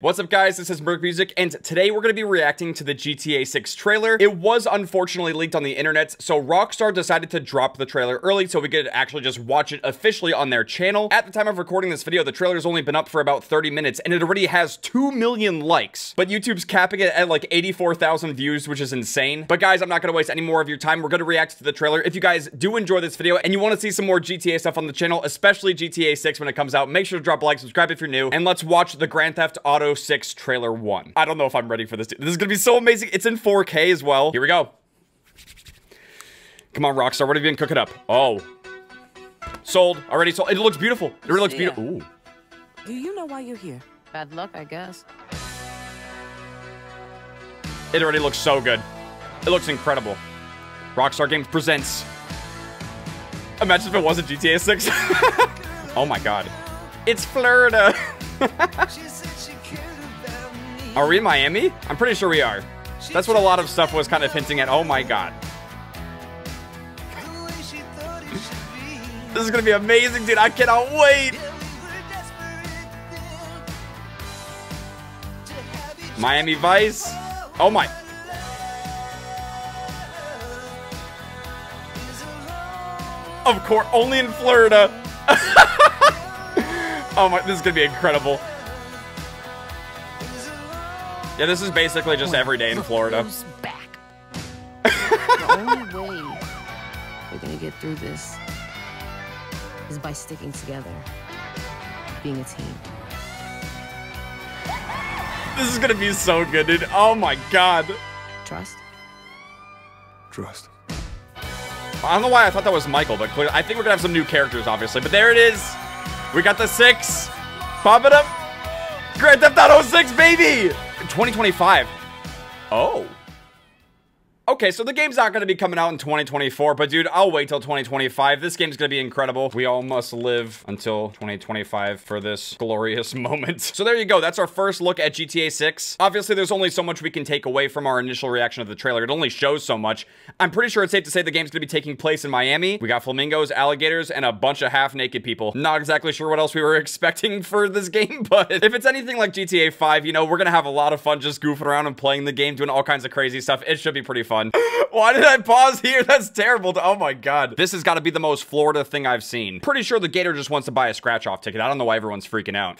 What's up guys, this is M3RK, and today we're going to be reacting to the GTA 6 trailer. It was unfortunately leaked on the internet, so Rockstar decided to drop the trailer early so we could actually just watch it officially on their channel. At the time of recording this video, the trailer's only been up for about 30 minutes, and it already has 2 million likes. But YouTube's capping it at like 84,000 views, which is insane. But guys, I'm not going to waste any more of your time. We're going to react to the trailer. If you guys do enjoy this video, and you want to see some more GTA stuff on the channel, especially GTA 6 when it comes out, make sure to drop a like, subscribe if you're new, and let's watch the Grand Theft Auto 6 trailer 1. I don't know if I'm ready for this. This is gonna be so amazing. It's in 4K as well. Here we go. Come on, Rockstar. What have you been cooking up? Oh. Sold. Already sold. It looks beautiful. It really looks beautiful. Ooh. Do you know why you're here? Bad luck, I guess. It already looks so good. It looks incredible. Rockstar Games presents. Imagine if it wasn't GTA 6. Oh my god. It's Florida. Are we in Miami? I'm pretty sure we are. That's what a lot of stuff was kind of hinting at. Oh my god. This is gonna be amazing, dude. I cannot wait. Miami Vice. Oh my. Of course, only in Florida. Oh my, this is gonna be incredible. Yeah, this is basically just every day in Florida. Back. The only way we're gonna get through this is by sticking together, being a team. This is gonna be so good, dude. Oh my god. Trust. Trust. I don't know why I thought that was Michael, but clearly, I think we're gonna have some new characters, obviously. But there it is. We got the 6. Pop it up. Grand Theft Auto 6, baby. 2025. Oh. Okay, so the game's not going to be coming out in 2024, but dude, I'll wait till 2025. This game's going to be incredible. We all must live until 2025 for this glorious moment. So there you go. That's our first look at GTA 6. Obviously, there's only so much we can take away from our initial reaction of the trailer. It only shows so much. I'm pretty sure it's safe to say the game's going to be taking place in Miami. We got flamingos, alligators, and a bunch of half-naked people. Not exactly sure what else we were expecting for this game, but if it's anything like GTA 5, you know, we're going to have a lot of fun just goofing around and playing the game, doing all kinds of crazy stuff. It should be pretty fun. Why did I pause here? That's terrible. Oh my god. This has got to be the most Florida thing I've seen. Pretty sure the gator just wants to buy a scratch-off ticket. I don't know why everyone's freaking out.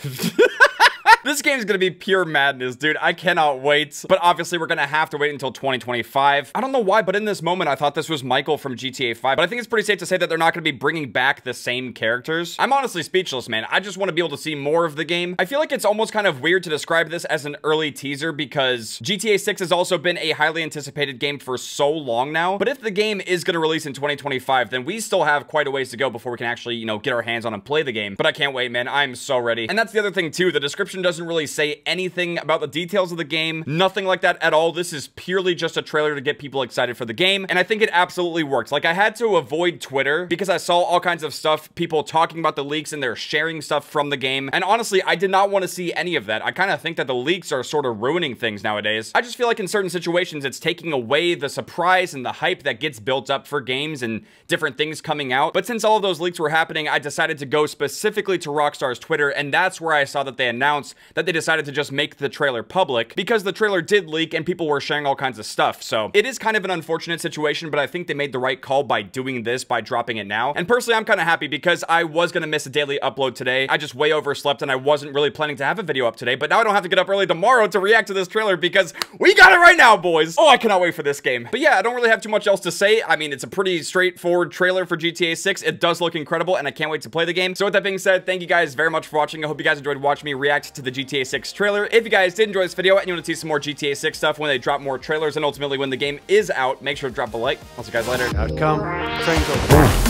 This game is going to be pure madness, dude. I cannot wait. But obviously, we're going to have to wait until 2025. I don't know why, but in this moment, I thought this was Michael from GTA 5. But I think it's pretty safe to say that they're not going to be bringing back the same characters. I'm honestly speechless, man. I just want to be able to see more of the game. I feel like it's almost kind of weird to describe this as an early teaser because GTA 6 has also been a highly anticipated game for so long now. But if the game is going to release in 2025, then we still have quite a ways to go before we can actually, you know, get our hands on and play the game. But I can't wait, man. I'm so ready. And that's the other thing, too. The description doesn't really say anything about the details of the game, nothing like that at all. This is purely just a trailer to get people excited for the game, and I think it absolutely works. Like, I had to avoid Twitter because I saw all kinds of stuff, people talking about the leaks and they're sharing stuff from the game, and honestly, I did not want to see any of that. I kind of think that the leaks are sort of ruining things nowadays. I just feel like in certain situations, it's taking away the surprise and the hype that gets built up for games and different things coming out, but since all of those leaks were happening, I decided to go specifically to Rockstar's Twitter, and that's where I saw that they announced that they decided to just make the trailer public because the trailer did leak and people were sharing all kinds of stuff. So it is kind of an unfortunate situation, but I think they made the right call by doing this, by dropping it now. And personally, I'm kind of happy because I was going to miss a daily upload today. I just way overslept and I wasn't really planning to have a video up today, but now I don't have to get up early tomorrow to react to this trailer because we got it right now, boys. Oh, I cannot wait for this game. But yeah, I don't really have too much else to say. I mean, it's a pretty straightforward trailer for GTA 6. It does look incredible and I can't wait to play the game. So with that being said, thank you guys very much for watching. I hope you guys enjoyed watching me react to the GTA 6 trailer. If you guys did enjoy this video and you want to see some more GTA 6 stuff when they drop more trailers and ultimately when the game is out, make sure to drop a like. I'll see you guys later. Out come.